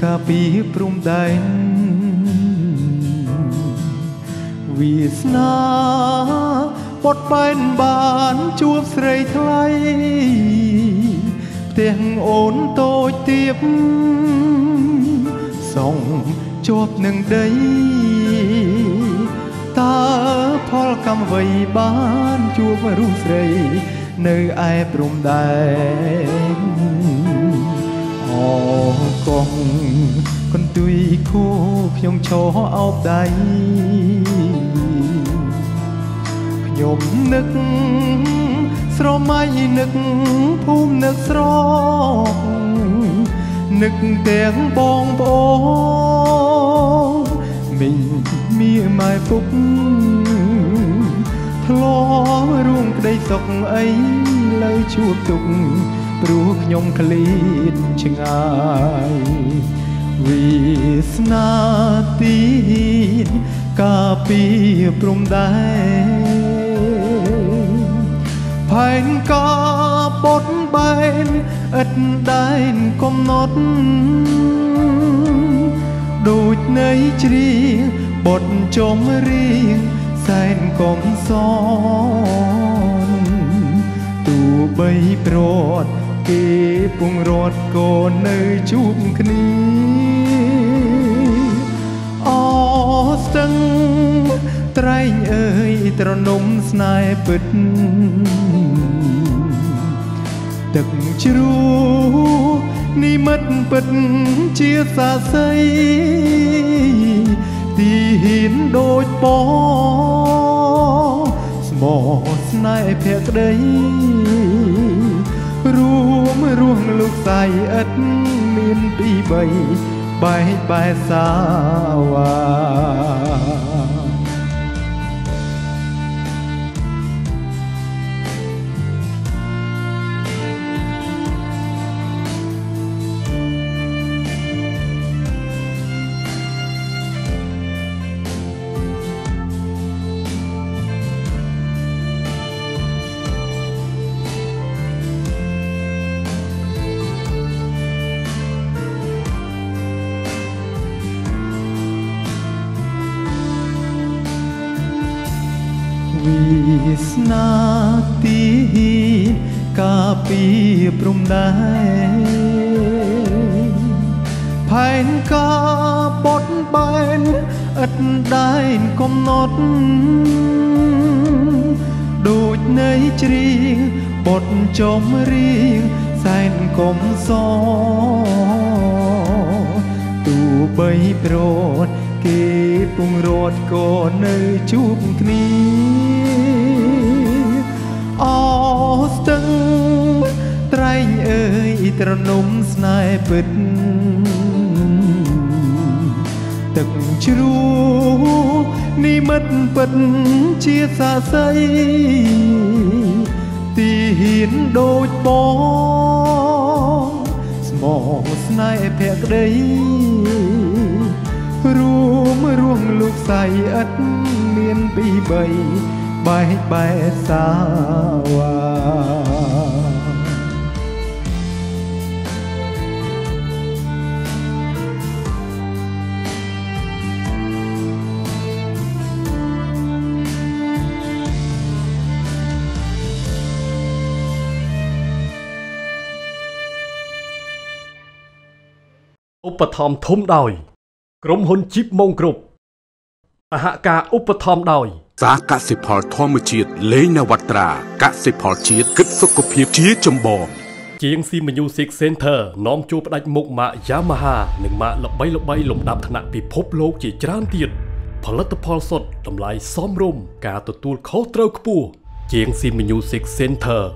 ข้าปีปรุงใดวีสนาปดเป็นบานจวบใส่ไทยเตียงโอนโตเตียบส่งจวบหนึ่งได้ตาพอลกำไว้บ้านจวบรู้ใส่ในไอปรุงใดอ๋อกองคนตุยคู่พยมโชเอาใดพยมนึกสรไม่นึกภูมินึกสรองนึกเตียงบองบองมิ่งมีหมายฟุกทลอร่วงได้สกไอเลยชูบตุกรู้ยมคลีนชงายวิสนาตีนกาปีปรุงได้ภายนกาปดใบอัดได้กมนดดูดในจรีบดจมเรียงแสนกมซ้อนตูใบโปรดปุงรถโกนในชุบคณีอ๋อสังไตรเอ่ยตรนมสนายปิดตึกจรูนิมิตปิดเชียสาใสตีหินโดยปอสมอสนายเพียกได้ร่วงลูกใส่อัดมีนปีใบใบใบสาวาวิสนาตีกาปีปรุงได้ภายนกาปดใบอัดได้กมนดดูดในจรีบดจมเรียงแสนกมซอตูใบโปรดเก็บปุงรถก่อนในชุบคณีอ๋อสังไตรเอ่ยตรนมสนายปิดตึกจรูนิมิตปิดเชียสาใสตีหินโดยปอสมอสนายเพียกได้ร่วงลูกใส่อัดเมียนปีใบใบใบสาวาอุปธรรมทุ่มดอยกรมหุ่นจิบมงกรุบมหากาอุปธรรมดอยสากสิพอทอมจีดเลนวัตรากสิพอจีดกึศสุขภีจีจมบองเจียงซีมิวสิกเซ็นเตอร์น้อมจูปดักมุกมะยามาฮาหนึ่งมะหลบใบหลบดับถนัดปีพบโลกจีจรานเตียดผลัตพอสดทำลายซ้อมร่มกาตัวตูลเขาเตาขปูเจียงซีมิวสิกเซ็นเตอร์